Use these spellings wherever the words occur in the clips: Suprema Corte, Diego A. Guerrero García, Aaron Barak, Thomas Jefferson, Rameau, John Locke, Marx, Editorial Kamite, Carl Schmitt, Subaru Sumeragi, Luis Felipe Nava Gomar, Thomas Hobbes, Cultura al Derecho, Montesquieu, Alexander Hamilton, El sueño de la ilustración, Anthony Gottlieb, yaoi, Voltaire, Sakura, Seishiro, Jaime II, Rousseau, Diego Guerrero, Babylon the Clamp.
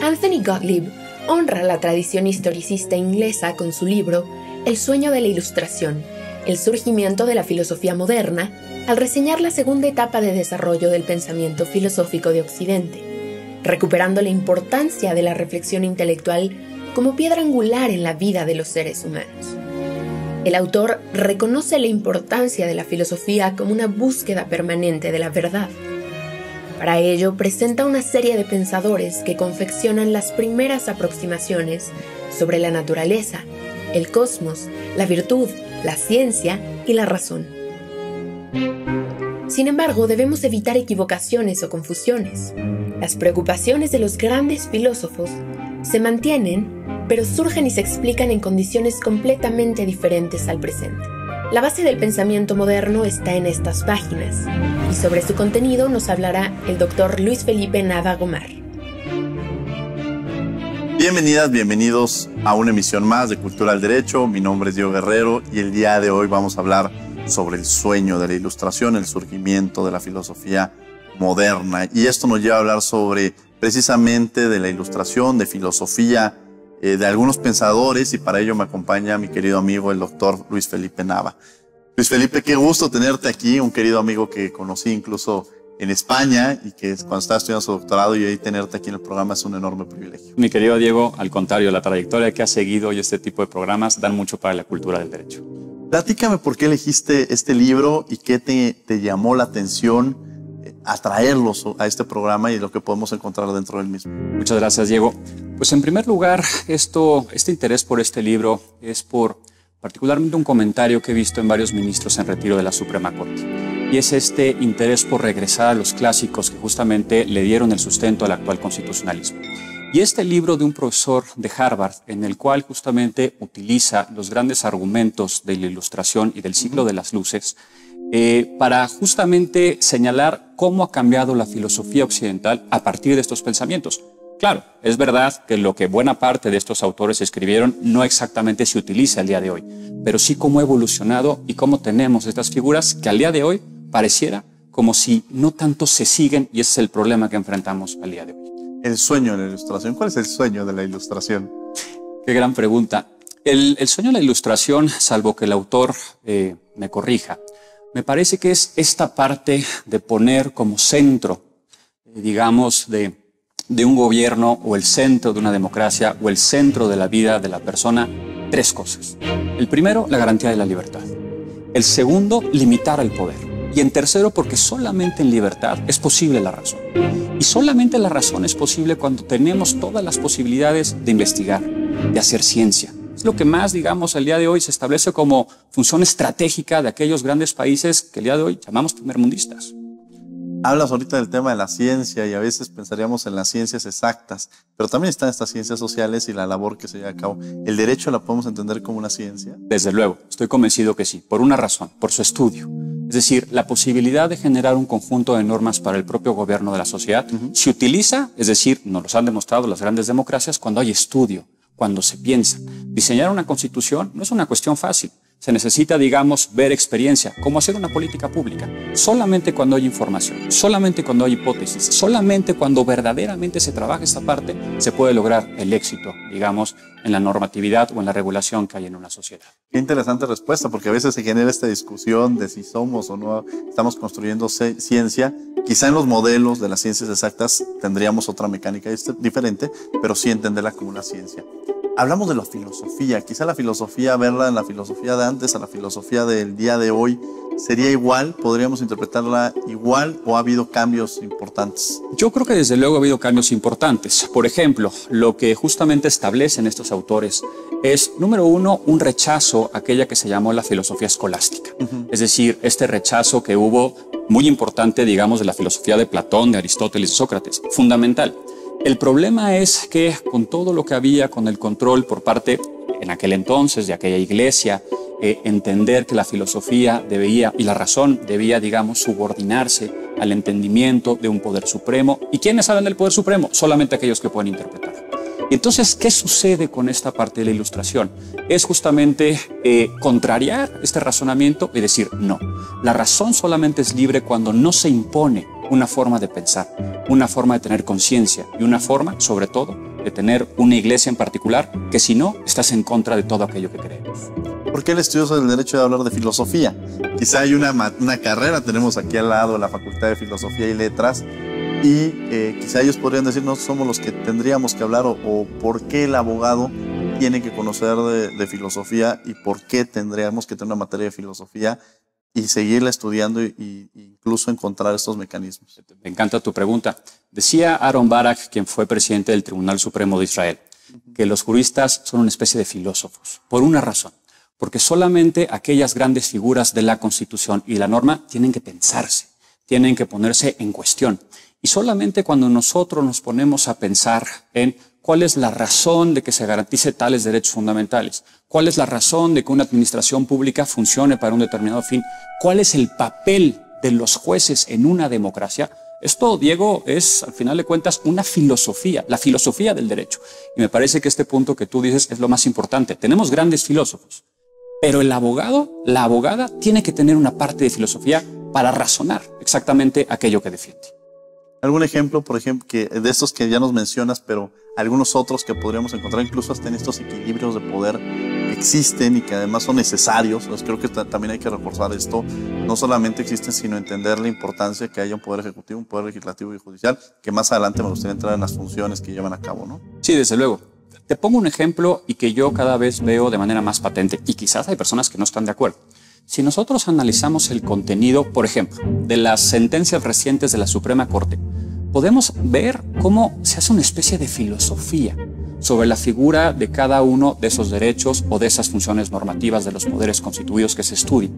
Anthony Gottlieb honra la tradición historicista inglesa con su libro El sueño de la ilustración, el surgimiento de la filosofía moderna, al reseñar la segunda etapa de desarrollo del pensamiento filosófico de Occidente, recuperando la importancia de la reflexión intelectual como piedra angular en la vida de los seres humanos. El autor reconoce la importancia de la filosofía como una búsqueda permanente de la verdad. Para ello, presenta una serie de pensadores que confeccionan las primeras aproximaciones sobre la naturaleza, el cosmos, la virtud, la ciencia y la razón. Sin embargo, debemos evitar equivocaciones o confusiones. Las preocupaciones de los grandes filósofos se mantienen, pero surgen y se explican en condiciones completamente diferentes al presente. La base del pensamiento moderno está en estas páginas, y sobre su contenido nos hablará el doctor Luis Felipe Nava Gomar. Bienvenidas, bienvenidos a una emisión más de Cultura al Derecho. Mi nombre es Diego Guerrero y el día de hoy vamos a hablar sobre el sueño de la ilustración, el surgimiento de la filosofía moderna. Y esto nos lleva a hablar sobre precisamente de la ilustración, de filosofía, de algunos pensadores, y para ello me acompaña mi querido amigo el doctor Luis Felipe Nava. Luis Felipe, qué gusto tenerte aquí, un querido amigo que conocí incluso en España y que cuando estaba estudiando su doctorado, y hoy tenerte aquí en el programa es un enorme privilegio. Mi querido Diego, al contrario, la trayectoria que has seguido y este tipo de programas dan mucho para la cultura del derecho. Platícame por qué elegiste este libro y qué te llamó la atención atraerlos a este programa y lo que podemos encontrar dentro del mismo. Muchas gracias, Diego. Pues en primer lugar, este interés por este libro es por particularmente un comentario que he visto en varios ministros en retiro de la Suprema Corte. Y es este interés por regresar a los clásicos que justamente le dieron el sustento al actual constitucionalismo. Y este libro de un profesor de Harvard, en el cual justamente utiliza los grandes argumentos de la Ilustración y del siglo de las luces, para justamente señalar cómo ha cambiado la filosofía occidental a partir de estos pensamientos. Claro, es verdad que lo que buena parte de estos autores escribieron no exactamente se utiliza el día de hoy, pero sí cómo ha evolucionado y cómo tenemos estas figuras que al día de hoy pareciera como si no tanto se siguen, y ese es el problema que enfrentamos al día de hoy. El sueño de la ilustración. ¿Cuál es el sueño de la ilustración? Qué gran pregunta. El sueño de la ilustración, salvo que el autor me corrija, me parece que es esta parte de poner como centro, digamos, de un gobierno o el centro de una democracia o el centro de la vida de la persona, tres cosas. El primero, la garantía de la libertad. El segundo, limitar el poder. Y en tercero, porque solamente en libertad es posible la razón. Y solamente la razón es posible cuando tenemos todas las posibilidades de investigar, de hacer ciencia. Es lo que más, digamos, el día de hoy se establece como función estratégica de aquellos grandes países que el día de hoy llamamos primermundistas. Hablas ahorita del tema de la ciencia y a veces pensaríamos en las ciencias exactas, pero también están estas ciencias sociales y la labor que se lleva a cabo. ¿El derecho la podemos entender como una ciencia? Desde luego, estoy convencido que sí, por una razón, por su estudio. Es decir, la posibilidad de generar un conjunto de normas para el propio gobierno de la sociedad se utiliza, es decir, nos los han demostrado las grandes democracias, cuando hay estudio, cuando se piensa. Diseñar una constitución no es una cuestión fácil. Se necesita, digamos, ver experiencia, cómo hacer una política pública. Solamente cuando hay información, solamente cuando hay hipótesis, solamente cuando verdaderamente se trabaja esta parte, se puede lograr el éxito, digamos, en la normatividad o en la regulación que hay en una sociedad. Qué interesante respuesta, porque a veces se genera esta discusión de si somos o no estamos construyendo ciencia. Quizá en los modelos de las ciencias exactas tendríamos otra mecánica diferente, pero sí entenderla como una ciencia. Hablamos de la filosofía. Quizá la filosofía, verla en la filosofía de antes a la filosofía del día de hoy, ¿sería igual? ¿Podríamos interpretarla igual o ha habido cambios importantes? Yo creo que desde luego ha habido cambios importantes. Por ejemplo, lo que justamente establecen estos autores es, número uno, un rechazo a aquella que se llamó la filosofía escolástica. Es decir, este rechazo que hubo, muy importante, digamos, de la filosofía de Platón, de Aristóteles y Sócrates, fundamental. El problema es que con todo lo que había, con el control por parte, en aquel entonces, de aquella iglesia, entender que la filosofía debía, y la razón debía, digamos, subordinarse al entendimiento de un poder supremo. ¿Y quiénes saben del poder supremo? Solamente aquellos que pueden interpretar. Y entonces, ¿qué sucede con esta parte de la ilustración? Es justamente contrariar este razonamiento y decir no. La razón solamente es libre cuando no se impone una forma de pensar, una forma de tener conciencia y una forma, sobre todo, de tener una iglesia en particular, que si no, estás en contra de todo aquello que creemos. ¿Por qué el estudioso del derecho de hablar de filosofía? Quizá hay una carrera, tenemos aquí al lado la Facultad de Filosofía y Letras, y quizá ellos podrían decirnos, somos los que tendríamos que hablar, o por qué el abogado tiene que conocer de filosofía y por qué tendríamos que tener una materia de filosofía y seguirla estudiando e incluso encontrar estos mecanismos. Me encanta tu pregunta. Decía Aaron Barak, quien fue presidente del Tribunal Supremo de Israel, que los juristas son una especie de filósofos, por una razón, porque solamente aquellas grandes figuras de la Constitución y la norma tienen que pensarse, tienen que ponerse en cuestión. Y solamente cuando nosotros nos ponemos a pensar en cuál es la razón de que se garantice tales derechos fundamentales, cuál es la razón de que una administración pública funcione para un determinado fin, cuál es el papel de los jueces en una democracia. Esto, Diego, es, al final de cuentas, una filosofía, la filosofía del derecho. Y me parece que este punto que tú dices es lo más importante. Tenemos grandes filósofos, pero el abogado, la abogada, tiene que tener una parte de filosofía para razonar exactamente aquello que defiende. ¿Algún ejemplo, por ejemplo, de estos que ya nos mencionas, pero algunos otros que podríamos encontrar, incluso hasta en estos equilibrios de poder que existen y que además son necesarios? Pues creo que también hay que reforzar esto. No solamente existen, sino entender la importancia que haya un poder ejecutivo, un poder legislativo y judicial, que más adelante me gustaría entrar en las funciones que llevan a cabo, ¿no? Sí, desde luego. Te pongo un ejemplo y que yo cada vez veo de manera más patente, y quizás hay personas que no están de acuerdo. Si nosotros analizamos el contenido, por ejemplo, de las sentencias recientes de la Suprema Corte, podemos ver cómo se hace una especie de filosofía sobre la figura de cada uno de esos derechos o de esas funciones normativas de los poderes constituidos que se estudien.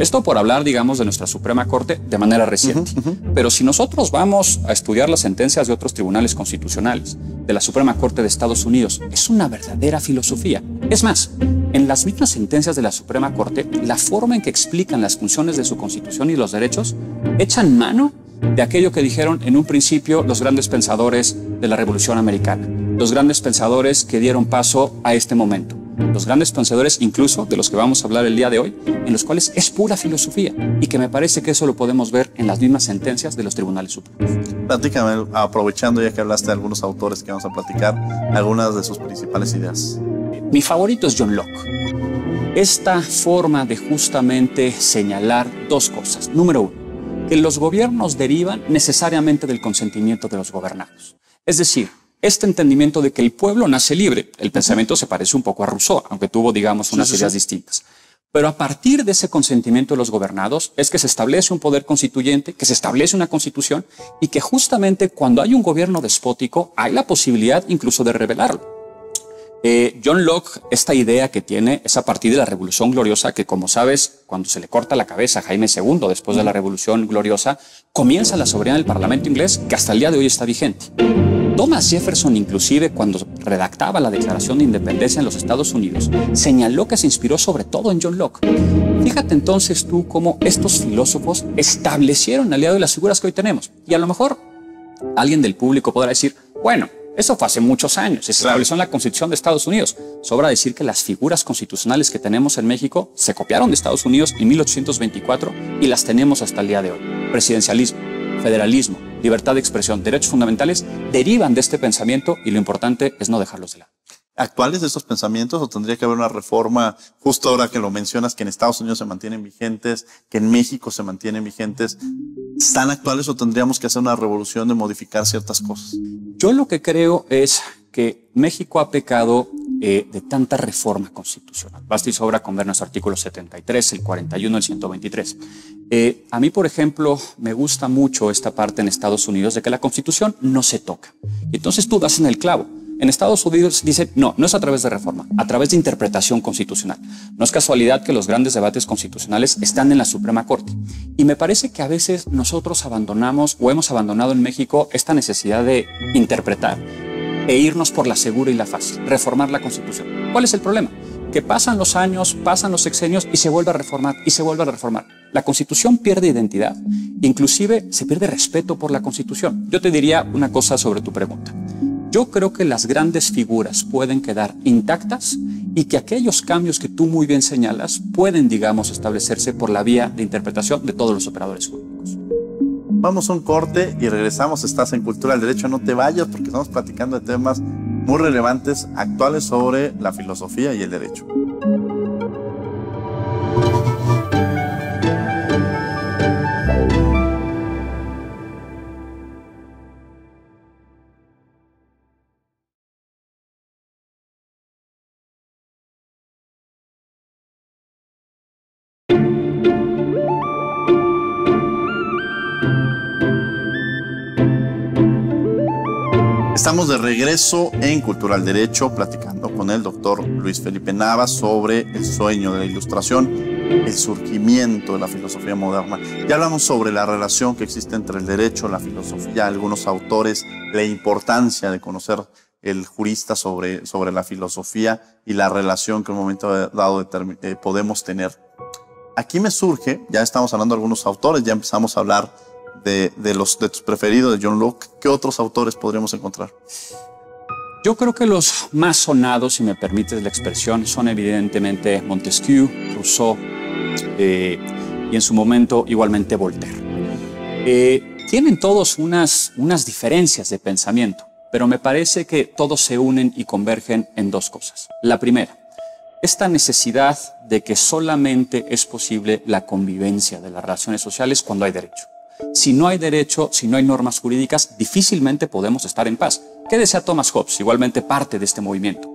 Esto por hablar, digamos, de nuestra Suprema Corte de manera reciente. Pero si nosotros vamos a estudiar las sentencias de otros tribunales constitucionales, de la Suprema Corte de Estados Unidos, es una verdadera filosofía. Es más, en las mismas sentencias de la Suprema Corte, la forma en que explican las funciones de su Constitución y los derechos echan mano de aquello que dijeron en un principio los grandes pensadores de la Revolución Americana, los grandes pensadores que dieron paso a este momento, los grandes pensadores incluso de los que vamos a hablar el día de hoy, en los cuales es pura filosofía, y que me parece que eso lo podemos ver en las mismas sentencias de los tribunales supremos. Platícame, aprovechando ya que hablaste de algunos autores que vamos a platicar, algunas de sus principales ideas. Mi favorito es John Locke. Esta forma de justamente señalar dos cosas. Número uno, que los gobiernos derivan necesariamente del consentimiento de los gobernados. Es decir, este entendimiento de que el pueblo nace libre. El pensamiento se parece un poco a Rousseau, aunque tuvo, digamos, unas ideas distintas. Pero a partir de ese consentimiento de los gobernados es que se establece un poder constituyente, que se establece una constitución, y que justamente cuando hay un gobierno despótico hay la posibilidad incluso de rebelarlo. John Locke, esta idea que tiene es a partir de la Revolución Gloriosa, que, como sabes, cuando se le corta la cabeza a Jaime II después de la Revolución Gloriosa, comienza la soberanía del Parlamento inglés, que hasta el día de hoy está vigente. Thomas Jefferson, inclusive, cuando redactaba la Declaración de Independencia en los Estados Unidos, señaló que se inspiró sobre todo en John Locke. Fíjate entonces tú cómo estos filósofos establecieron al día de hoy las figuras que hoy tenemos. Y a lo mejor alguien del público podrá decir, bueno, eso fue hace muchos años, se estableció en la Constitución de Estados Unidos. Sobra decir que las figuras constitucionales que tenemos en México se copiaron de Estados Unidos en 1824 y las tenemos hasta el día de hoy. Presidencialismo, federalismo, libertad de expresión, derechos fundamentales derivan de este pensamiento, y lo importante es no dejarlos de lado. ¿Actuales de estos pensamientos, o tendría que haber una reforma, justo ahora que lo mencionas, que en Estados Unidos se mantienen vigentes, que en México se mantienen vigentes? ¿Están actuales o tendríamos que hacer una revolución de modificar ciertas cosas? Yo lo que creo es que México ha pecado de tanta reforma constitucional. Basta y sobra con ver nuestros artículos 73, el 41, el 123. A mí, por ejemplo, me gusta mucho esta parte en Estados Unidos de que la Constitución no se toca. Entonces tú das en el clavo. En Estados Unidos dice, no, no es a través de reforma, a través de interpretación constitucional. No es casualidad que los grandes debates constitucionales están en la Suprema Corte. Y me parece que a veces nosotros abandonamos o hemos abandonado en México esta necesidad de interpretar e irnos por la segura y la fácil, reformar la Constitución. ¿Cuál es el problema? Que pasan los años, pasan los sexenios y se vuelve a reformar y se vuelve a reformar. La Constitución pierde identidad, inclusive se pierde respeto por la Constitución. Yo te diría una cosa sobre tu pregunta. Yo creo que las grandes figuras pueden quedar intactas y que aquellos cambios que tú muy bien señalas pueden, digamos, establecerse por la vía de interpretación de todos los operadores jurídicos. Vamos a un corte y regresamos. Estás en Cultura del Derecho. No te vayas porque estamos platicando de temas muy relevantes, actuales sobre la filosofía y el derecho. Estamos de regreso en Cultura del Derecho, platicando con el doctor Luis Felipe Nava sobre el sueño de la ilustración, el surgimiento de la filosofía moderna. Ya hablamos sobre la relación que existe entre el derecho, la filosofía, algunos autores, la importancia de conocer el jurista sobre la filosofía y la relación que en un momento dado podemos tener. Aquí me surge, ya estamos hablando de algunos autores, ya empezamos a hablar de tus preferidos, de John Locke. ¿Qué otros autores podríamos encontrar? Yo creo que los más sonados, si me permites la expresión, son evidentemente Montesquieu, Rousseau y en su momento igualmente Voltaire. Tienen todos unas diferencias de pensamiento, pero me parece que todos se unen y convergen en dos cosas. La primera, esta necesidad de que solamente es posible la convivencia de las relaciones sociales cuando hay derecho. Si no hay derecho, si no hay normas jurídicas, difícilmente podemos estar en paz. ¿Qué desea Thomas Hobbes? Igualmente parte de este movimiento.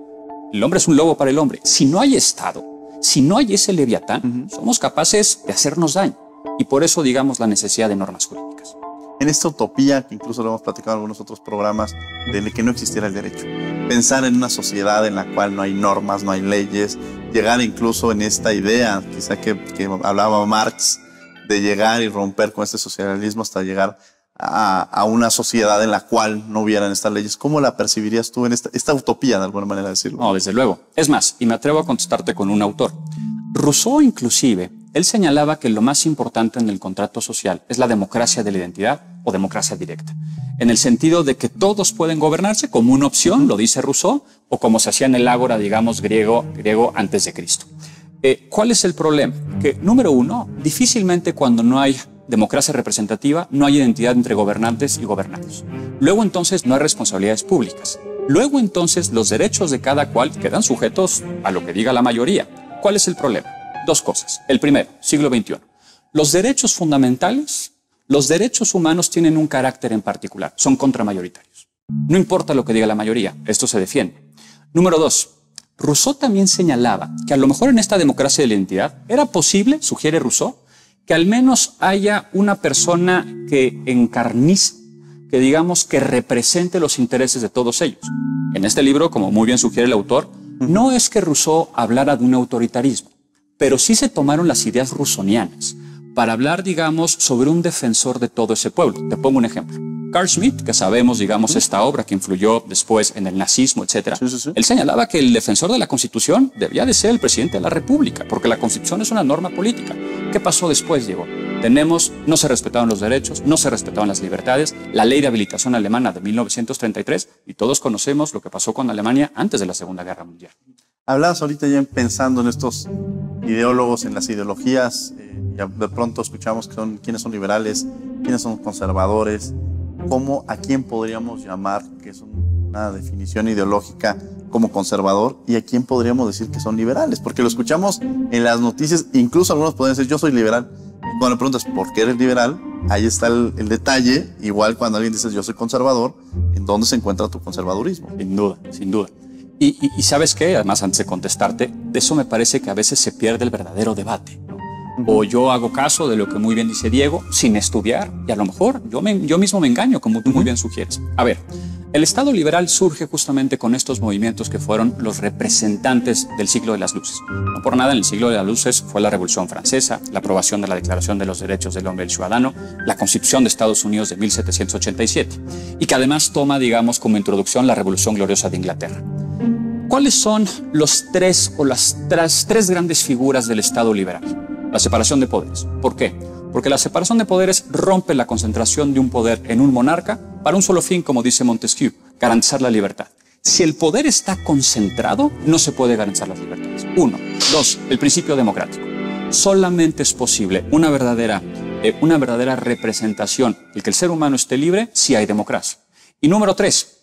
El hombre es un lobo para el hombre. Si no hay Estado, si no hay ese leviatán, somos capaces de hacernos daño. Y por eso, digamos, la necesidad de normas jurídicas. En esta utopía, que incluso lo hemos platicado en algunos otros programas, de que no existiera el derecho. Pensar en una sociedad en la cual no hay normas, no hay leyes. Llegar incluso en esta idea, quizá que hablaba Marx, de llegar y romper con este socialismo hasta llegar a una sociedad en la cual no hubieran estas leyes. ¿Cómo la percibirías tú en esta utopía, de alguna manera de decirlo? No, desde luego. Es más, y me atrevo a contestarte con un autor. Rousseau, inclusive, él señalaba que lo más importante en el contrato social es la democracia de la identidad o democracia directa, en el sentido de que todos pueden gobernarse como una opción, lo dice Rousseau, o como se hacía en el ágora, digamos, griego antes de Cristo. ¿Cuál es el problema? Que, número uno, difícilmente cuando no hay democracia representativa, no hay identidad entre gobernantes y gobernados. Luego, entonces, no hay responsabilidades públicas. Luego, entonces, los derechos de cada cual quedan sujetos a lo que diga la mayoría. ¿Cuál es el problema? Dos cosas. El primero, siglo XXI. Los derechos fundamentales, los derechos humanos tienen un carácter en particular. Son contramayoritarios. No importa lo que diga la mayoría, esto se defiende. Número dos, Rousseau también señalaba que a lo mejor en esta democracia de la identidad era posible, sugiere Rousseau, que al menos haya una persona que encarnice, que digamos que represente los intereses de todos ellos. En este libro, como muy bien sugiere el autor, no es que Rousseau hablara de un autoritarismo, pero sí se tomaron las ideas rusonianas para hablar, digamos, sobre un defensor de todo ese pueblo. Te pongo un ejemplo. Carl Schmitt, que sabemos, digamos, esta obra que influyó después en el nazismo, etc. Sí. Él señalaba que el defensor de la Constitución debía de ser el presidente de la República, porque la Constitución es una norma política. ¿Qué pasó después, Diego? No se respetaban los derechos, no se respetaban las libertades, la ley de habilitación alemana de 1933, y todos conocemos lo que pasó con Alemania antes de la Segunda Guerra Mundial. Hablabas ahorita ya pensando en estos ideólogos, en las ideologías, y de pronto escuchamos quiénes son liberales, quiénes son conservadores. ¿Cómo, a quién podríamos llamar que es una definición ideológica como conservador y a quién podríamos decir que son liberales? Porque lo escuchamos en las noticias, incluso algunos pueden decir yo soy liberal. Cuando le preguntas ¿por qué eres liberal? Ahí está el detalle. Igual cuando alguien dice yo soy conservador, ¿en dónde se encuentra tu conservadurismo? Sin duda, sin duda. Y ¿sabes qué? Además, antes de contestarte, de eso me parece que a veces se pierde el verdadero debate. O yo hago caso de lo que muy bien dice Diego, sin estudiar, y a lo mejor yo mismo me engaño, como tú muy bien sugieres. A ver, El Estado liberal surge justamente con estos movimientos que fueron los representantes del siglo de las luces. No por nada, en el siglo de las luces fue la Revolución Francesa, la aprobación de la Declaración de los Derechos del Hombre y el Ciudadano, la Constitución de Estados Unidos de 1787, y que además toma, digamos, como introducción la Revolución Gloriosa de Inglaterra. ¿Cuáles son los tres o las tres grandes figuras del Estado liberal? La separación de poderes. ¿Por qué? Porque la separación de poderes rompe la concentración de un poder en un monarca para un solo fin, como dice Montesquieu, garantizar la libertad. Si el poder está concentrado, no se puede garantizar las libertades. Uno. Dos, el principio democrático. Solamente es posible una verdadera representación, el que el ser humano esté libre, si hay democracia. Y número tres,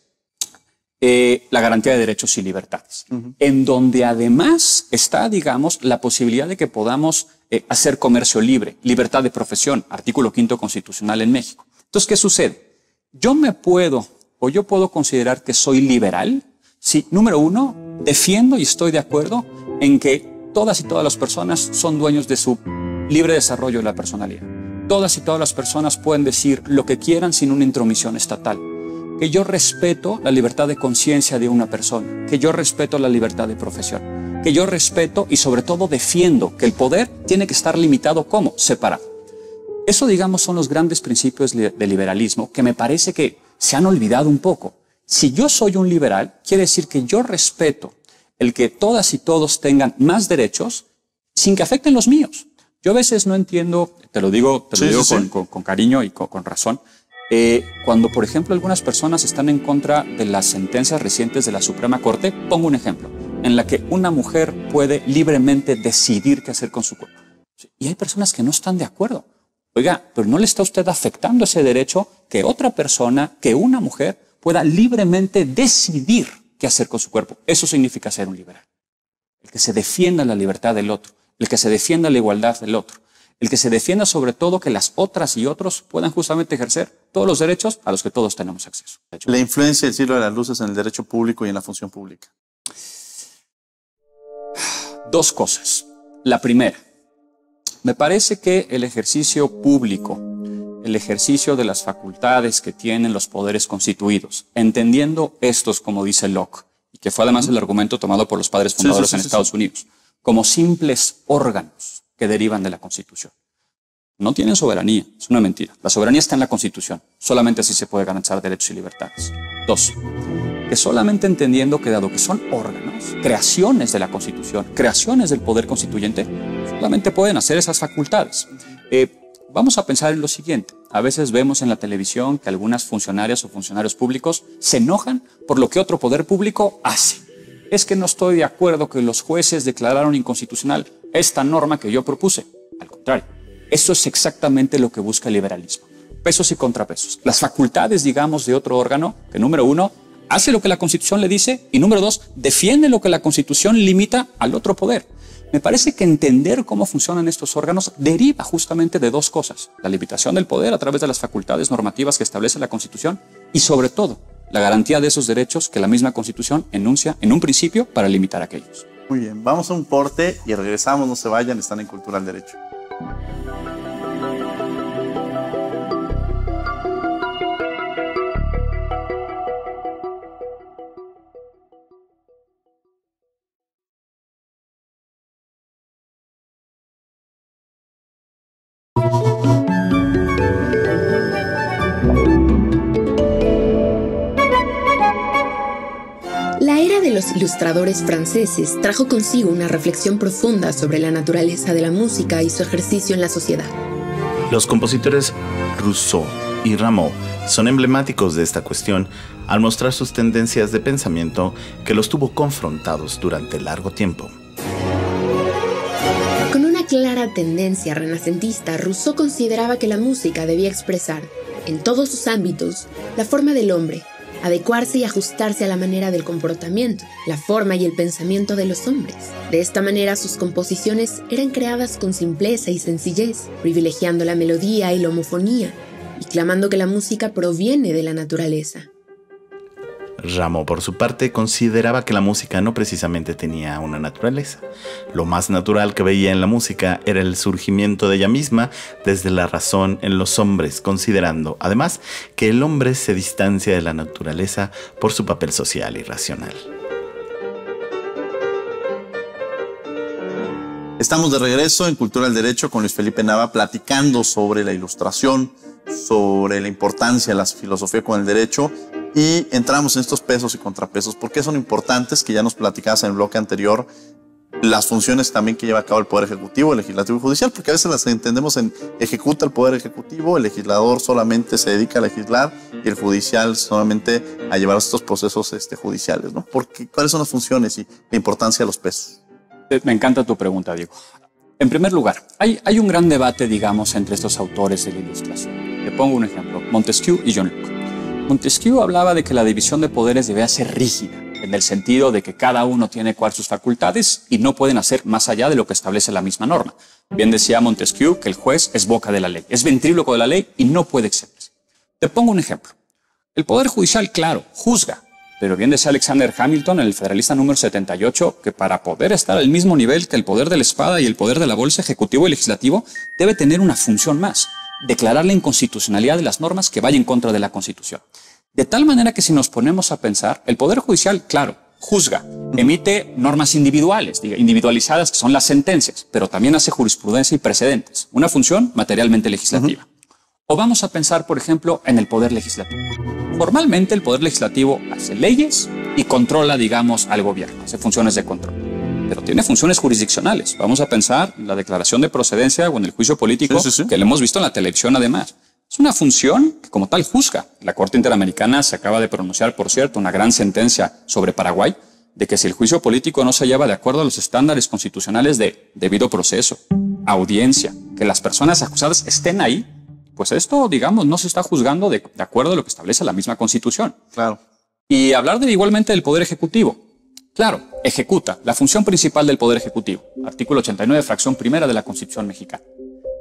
la garantía de derechos y libertades, en donde además está, digamos, la posibilidad de que podamos hacer comercio libre, libertad de profesión, artículo 5º constitucional en México. Entonces, ¿qué sucede? Yo puedo considerar que soy liberal si, número uno, defiendo y estoy de acuerdo en que todas y todas las personas son dueños de su libre desarrollo de la personalidad. Todas y todas las personas pueden decir lo que quieran sin una intromisión estatal. Que yo respeto la libertad de conciencia de una persona, que yo respeto la libertad de profesión, que yo respeto y sobre todo defiendo que el poder tiene que estar limitado como separado. Eso, digamos, son los grandes principios del liberalismo que me parece que se han olvidado un poco. Si yo soy un liberal, quiere decir que yo respeto el que todas y todos tengan más derechos sin que afecten los míos. Yo a veces no entiendo, te lo digo con cariño y con razón, cuando, por ejemplo, algunas personas están en contra de las sentencias recientes de la Suprema Corte, pongo un ejemplo, en la que una mujer puede libremente decidir qué hacer con su cuerpo. Y hay personas que no están de acuerdo. Oiga, pero ¿no le está usted afectando ese derecho que otra persona, que una mujer, pueda libremente decidir qué hacer con su cuerpo? Eso significa ser un liberal. El que se defienda la libertad del otro, el que se defienda la igualdad del otro, el que se defienda sobre todo que las otras y otros puedan justamente ejercer todos los derechos a los que todos tenemos acceso. La influencia del siglo de las luces en el derecho público y en la función pública. Dos cosas. La primera, me parece que el ejercicio público, el ejercicio de las facultades que tienen los poderes constituidos, entendiendo estos, como dice Locke, y que fue además el argumento tomado por los padres fundadores en Estados Unidos, como simples órganos que derivan de la Constitución. No tienen soberanía, es una mentira. La soberanía está en la Constitución, solamente así se puede garantizar derechos y libertades. Dos, que solamente entendiendo que dado que son órganos, creaciones de la Constitución, creaciones del poder constituyente, solamente pueden hacer esas facultades. Vamos a pensar en lo siguiente. A veces vemos en la televisión que algunas funcionarias o funcionarios públicos se enojan por lo que otro poder público hace. Es que no estoy de acuerdo que los jueces declararon inconstitucional esta norma que yo propuse. Al contrario, eso es exactamente lo que busca el liberalismo. Pesos y contrapesos. Las facultades, digamos, de otro órgano que, número uno, hace lo que la Constitución le dice y, número dos, defiende lo que la Constitución limita al otro poder. Me parece que entender cómo funcionan estos órganos deriva justamente de dos cosas. La limitación del poder a través de las facultades normativas que establece la Constitución y, sobre todo, la garantía de esos derechos que la misma Constitución enuncia en un principio para limitar a aquellos. Muy bien, vamos a un corte y regresamos, no se vayan, están en Cultura al Derecho. Ilustradores franceses trajo consigo una reflexión profunda sobre la naturaleza de la música y su ejercicio en la sociedad. Los compositores Rousseau y Rameau son emblemáticos de esta cuestión al mostrar sus tendencias de pensamiento que los tuvo confrontados durante largo tiempo. Con una clara tendencia renacentista, Rousseau consideraba que la música debía expresar, en todos sus ámbitos, la forma del hombre, adecuarse y ajustarse a la manera del comportamiento, la forma y el pensamiento de los hombres. De esta manera, sus composiciones eran creadas con simpleza y sencillez, privilegiando la melodía y la homofonía, y clamando que la música proviene de la naturaleza. Rameau, por su parte, consideraba que la música no precisamente tenía una naturaleza. Lo más natural que veía en la música era el surgimiento de ella misma desde la razón en los hombres, considerando, además, que el hombre se distancia de la naturaleza por su papel social y racional. Estamos de regreso en Cultura del Derecho con Luis Felipe Nava platicando sobre la ilustración, sobre la importancia de la filosofía con el derecho, y entramos en estos pesos y contrapesos. ¿Por qué son importantes? Que ya nos platicabas en el bloque anterior, las funciones también que lleva a cabo el Poder Ejecutivo, el Legislativo y Judicial, porque a veces las entendemos en ejecuta el Poder Ejecutivo, el legislador solamente se dedica a legislar y el Judicial solamente a llevar estos procesos judiciales, ¿no? Porque, ¿cuáles son las funciones y la importancia de los pesos? Me encanta tu pregunta, Diego. En primer lugar, hay un gran debate, digamos, entre estos autores de la Ilustración. Le pongo un ejemplo, Montesquieu y John Locke. Montesquieu hablaba de que la división de poderes debía ser rígida, en el sentido de que cada uno tiene cual sus facultades y no pueden hacer más allá de lo que establece la misma norma. Bien decía Montesquieu que el juez es boca de la ley, es ventríloco de la ley y no puede excederse. Te pongo un ejemplo. El Poder Judicial, claro, juzga, pero bien decía Alexander Hamilton en el Federalista número 78 que para poder estar al mismo nivel que el poder de la espada y el poder de la bolsa, ejecutivo y legislativo, debe tener una función más: declarar la inconstitucionalidad de las normas que vayan en contra de la Constitución. De tal manera que si nos ponemos a pensar, el Poder Judicial, claro, juzga, emite normas individuales, individualizadas, que son las sentencias, pero también hace jurisprudencia y precedentes, una función materialmente legislativa. O vamos a pensar, por ejemplo, en el Poder Legislativo. Formalmente el Poder Legislativo hace leyes y controla, digamos, al gobierno, hace funciones de control. Pero tiene funciones jurisdiccionales. Vamos a pensar en la declaración de procedencia o en el juicio político, que lo hemos visto en la televisión además. Es una función que como tal juzga. La Corte Interamericana se acaba de pronunciar, por cierto, una gran sentencia sobre Paraguay, de que si el juicio político no se lleva de acuerdo a los estándares constitucionales de debido proceso, audiencia, que las personas acusadas estén ahí, pues esto, digamos, no se está juzgando de acuerdo a lo que establece la misma Constitución. Claro. Y hablar igualmente del Poder Ejecutivo. Claro, ejecuta la función principal del Poder Ejecutivo, artículo 89, fracción primera de la Constitución mexicana.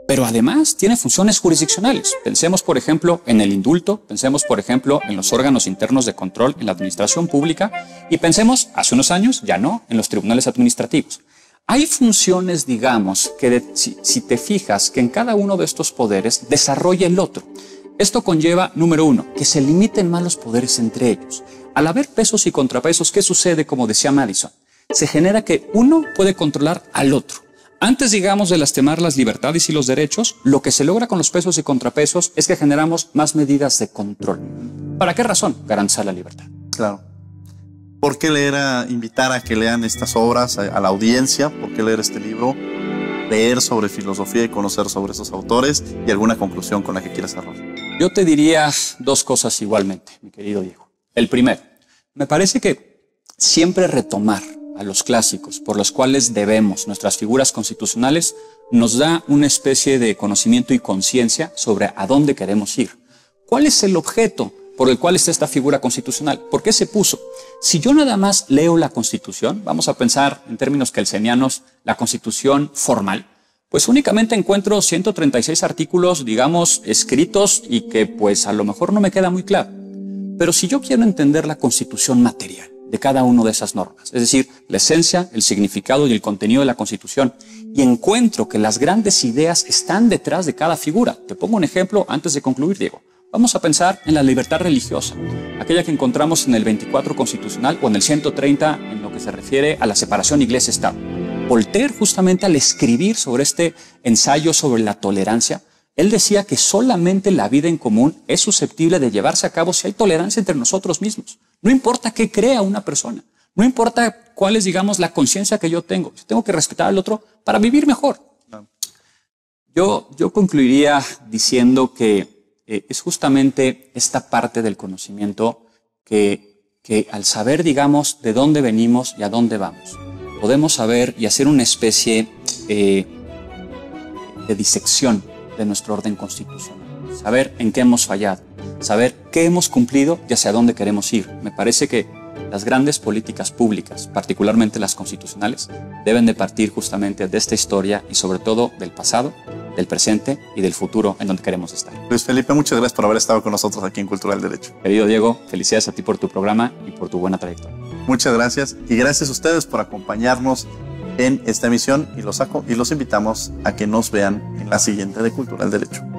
Pero además tiene funciones jurisdiccionales. Pensemos, por ejemplo, en el indulto, pensemos, por ejemplo, en los órganos internos de control en la administración pública y pensemos, hace unos años, ya no, en los tribunales administrativos. Hay funciones, digamos, que si te fijas que en cada uno de estos poderes desarrolla el otro. Esto conlleva, número uno, que se limiten más los poderes entre ellos. Al haber pesos y contrapesos, ¿qué sucede? Como decía Madison, se genera que uno puede controlar al otro. Antes, digamos, de lastimar las libertades y los derechos, lo que se logra con los pesos y contrapesos es que generamos más medidas de control. ¿Para qué razón? Garantizar la libertad. Claro. ¿Por qué leer, invitar a que lean estas obras a la audiencia? ¿Por qué leer este libro? Leer sobre filosofía y conocer sobre esos autores, y alguna conclusión con la que quieras cerrar. Yo te diría dos cosas igualmente, mi querido Diego. El primero, me parece que siempre retomar a los clásicos por los cuales debemos nuestras figuras constitucionales nos da una especie de conocimiento y conciencia sobre a dónde queremos ir. ¿Cuál es el objeto por el cual está esta figura constitucional? ¿Por qué se puso? Si yo nada más leo la Constitución, vamos a pensar en términos kelsenianos, la Constitución formal, pues únicamente encuentro 136 artículos, digamos, escritos y que pues a lo mejor no me queda muy claro. Pero si yo quiero entender la constitución material de cada una de esas normas, es decir, la esencia, el significado y el contenido de la constitución, y encuentro que las grandes ideas están detrás de cada figura. Te pongo un ejemplo antes de concluir, Diego. Vamos a pensar en la libertad religiosa, aquella que encontramos en el 24 constitucional o en el 130 en lo que se refiere a la separación iglesia-estado. Voltaire, justamente al escribir sobre este ensayo sobre la tolerancia, él decía que solamente la vida en común es susceptible de llevarse a cabo si hay tolerancia entre nosotros mismos. No importa qué crea una persona, no importa cuál es, digamos, la conciencia que yo tengo. Yo tengo que respetar al otro para vivir mejor. Yo concluiría diciendo que es justamente esta parte del conocimiento que al saber, digamos, de dónde venimos y a dónde vamos, podemos saber y hacer una especie de disección de nuestro orden constitucional, saber en qué hemos fallado, saber qué hemos cumplido y hacia dónde queremos ir. Me parece que las grandes políticas públicas, particularmente las constitucionales, deben de partir justamente de esta historia y sobre todo del pasado del presente y del futuro en donde queremos estar. Luis Felipe, muchas gracias por haber estado con nosotros aquí en Cultura del Derecho. Querido Diego, felicidades a ti por tu programa y por tu buena trayectoria. Muchas gracias y gracias a ustedes por acompañarnos en esta emisión y los invitamos a que nos vean en la siguiente de Cultura del Derecho.